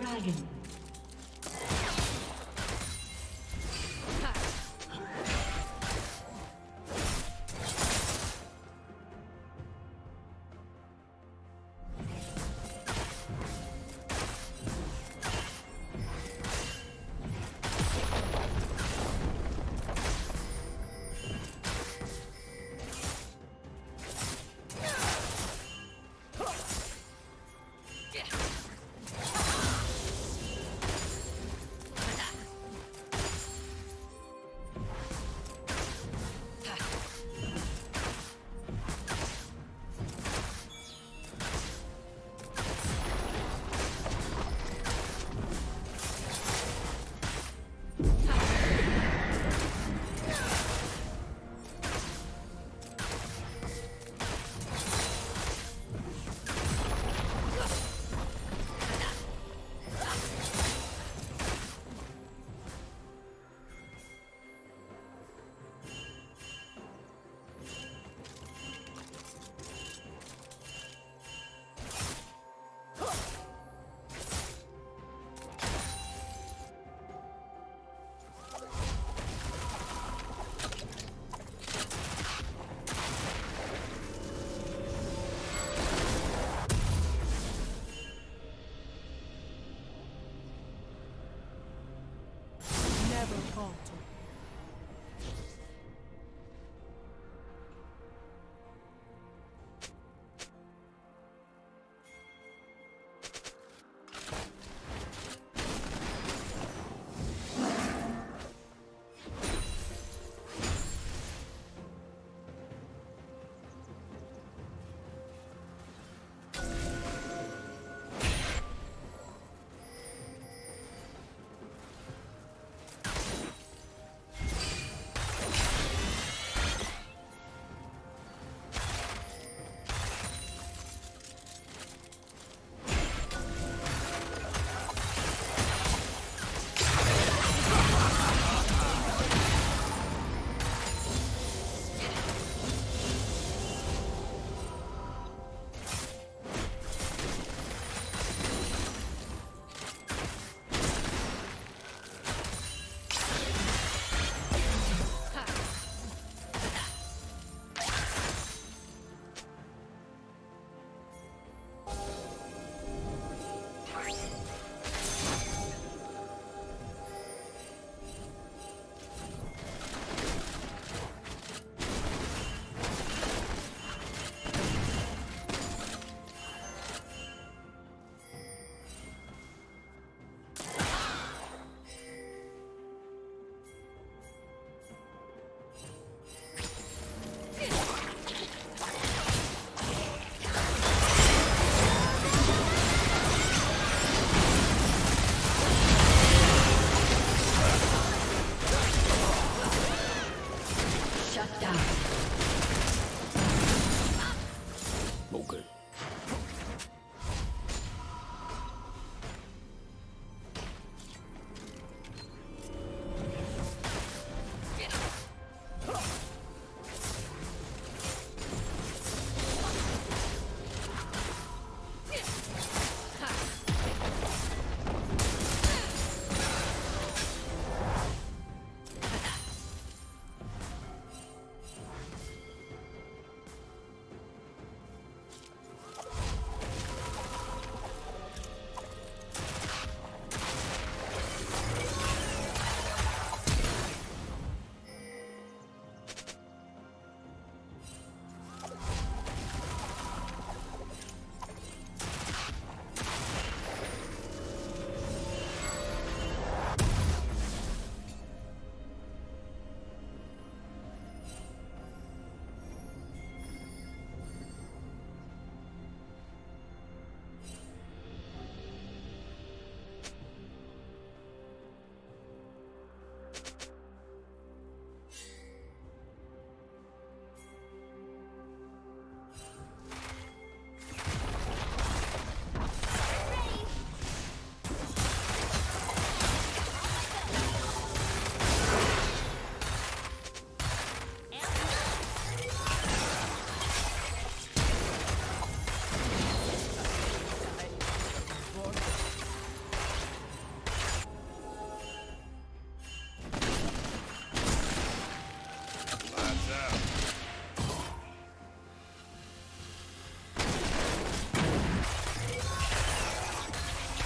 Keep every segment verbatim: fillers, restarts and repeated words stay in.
dragon.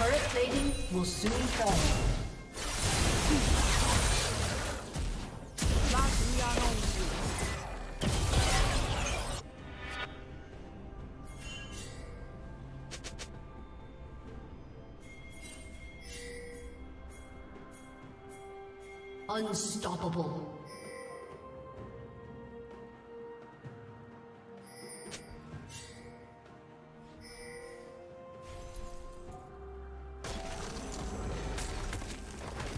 Turret plating will soon fall. Unstoppable.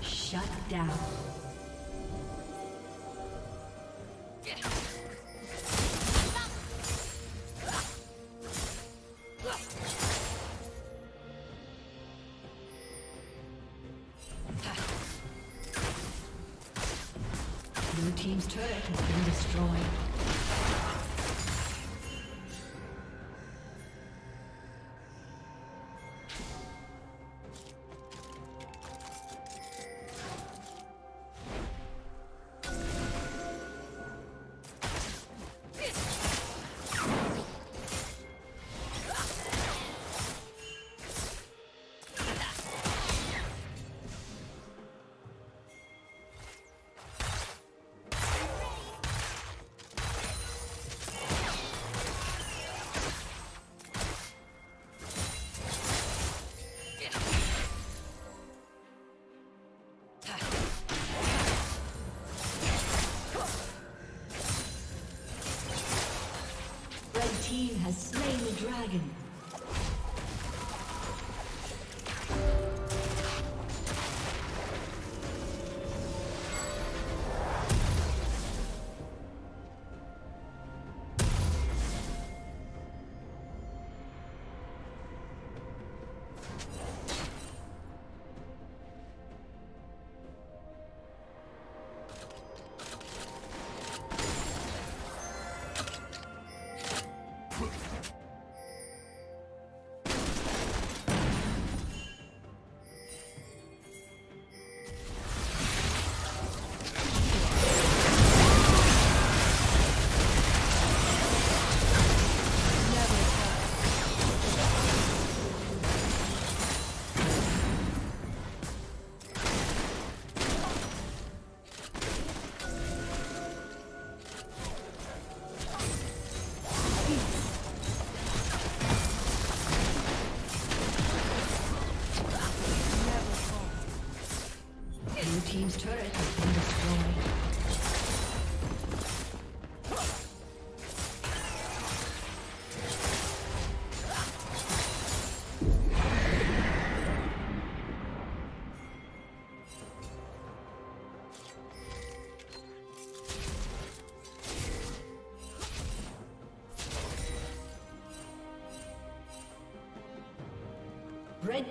Shut down. Blue team's turret has been destroyed. Team has slain the dragon. Team's turret has been destroyed. Red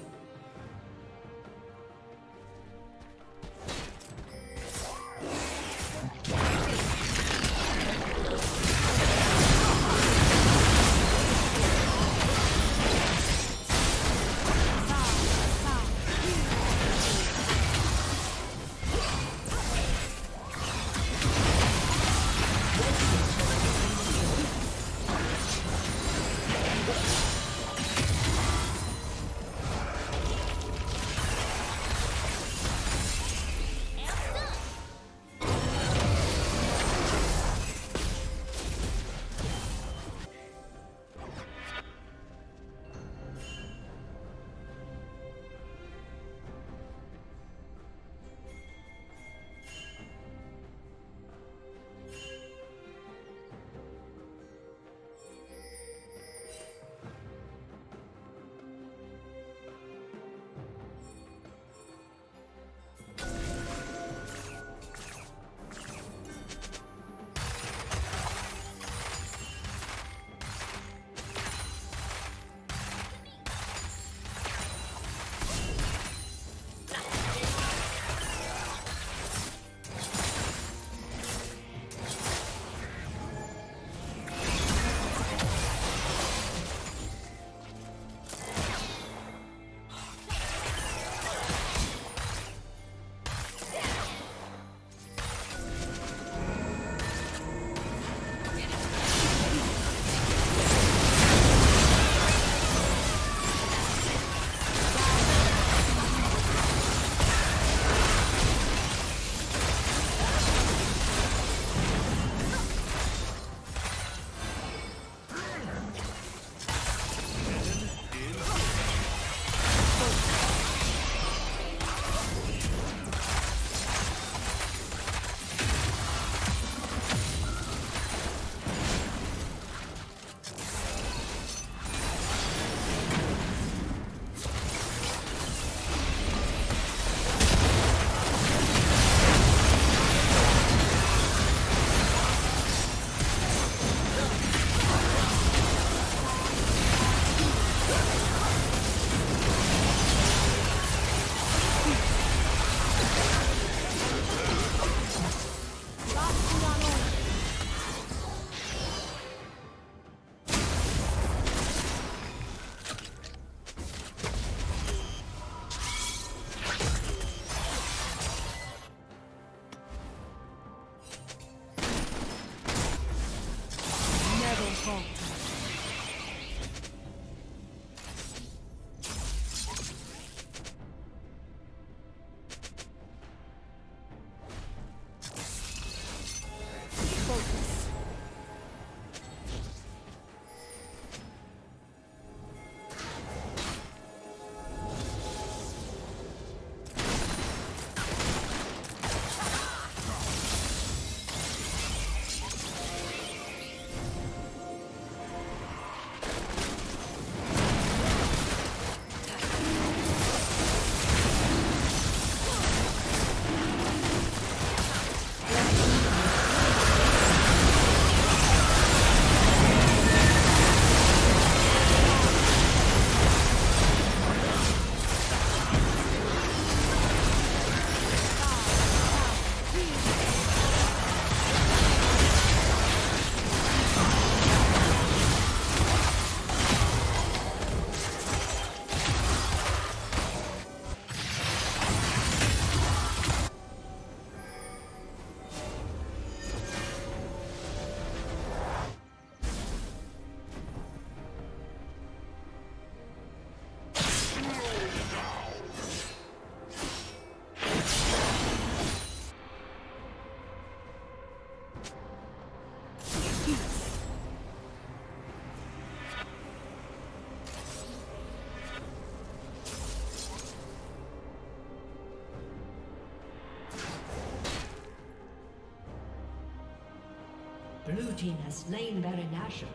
Blue team has slain Baron Nashor.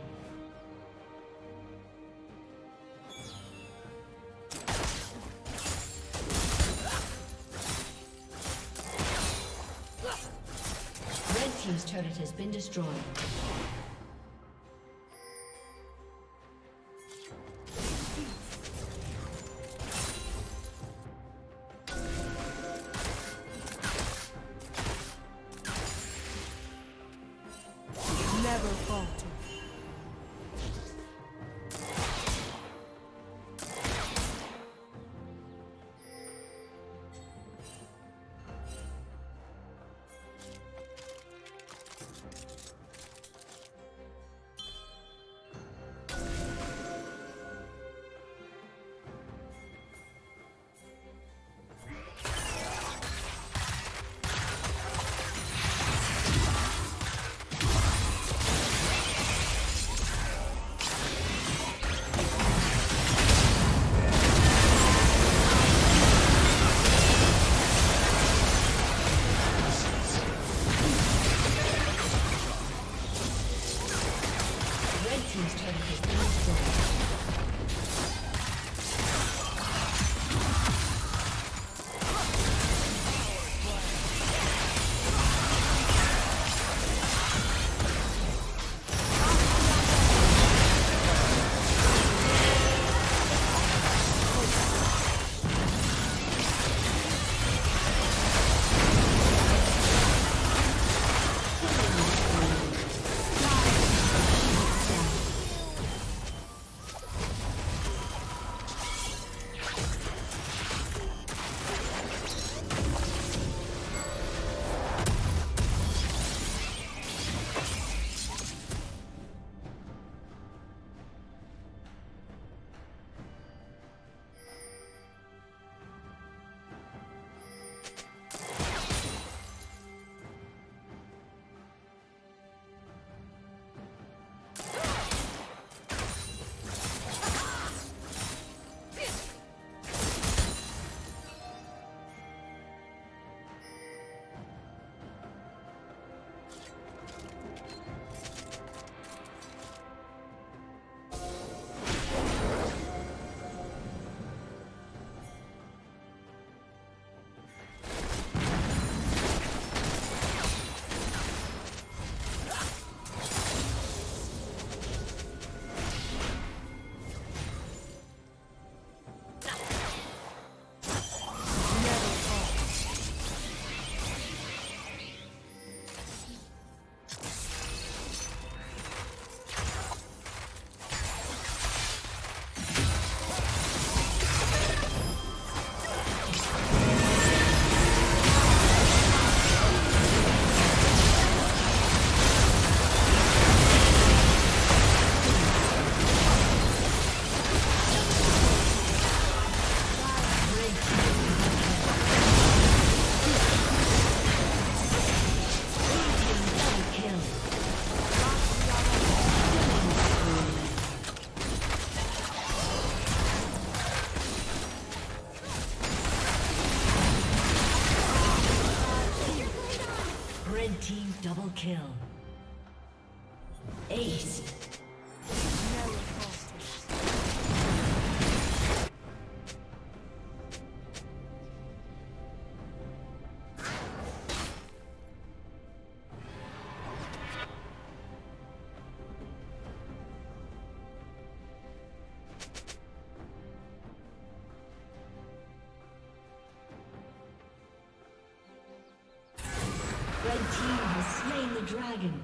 Red team's turret has been destroyed. kill. Ace. Dragon.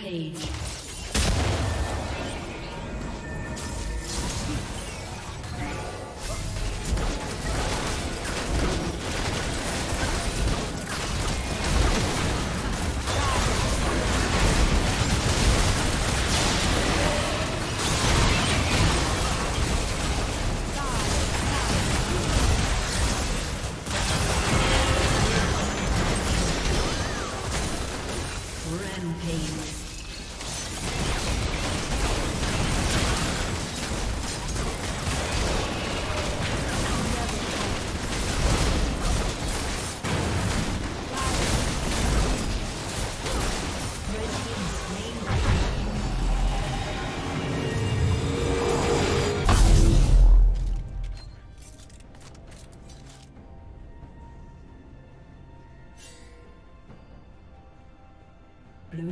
Page. Blue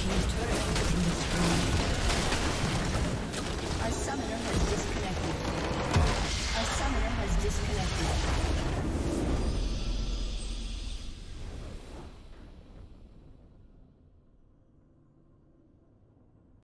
Team's turret has been destroyed.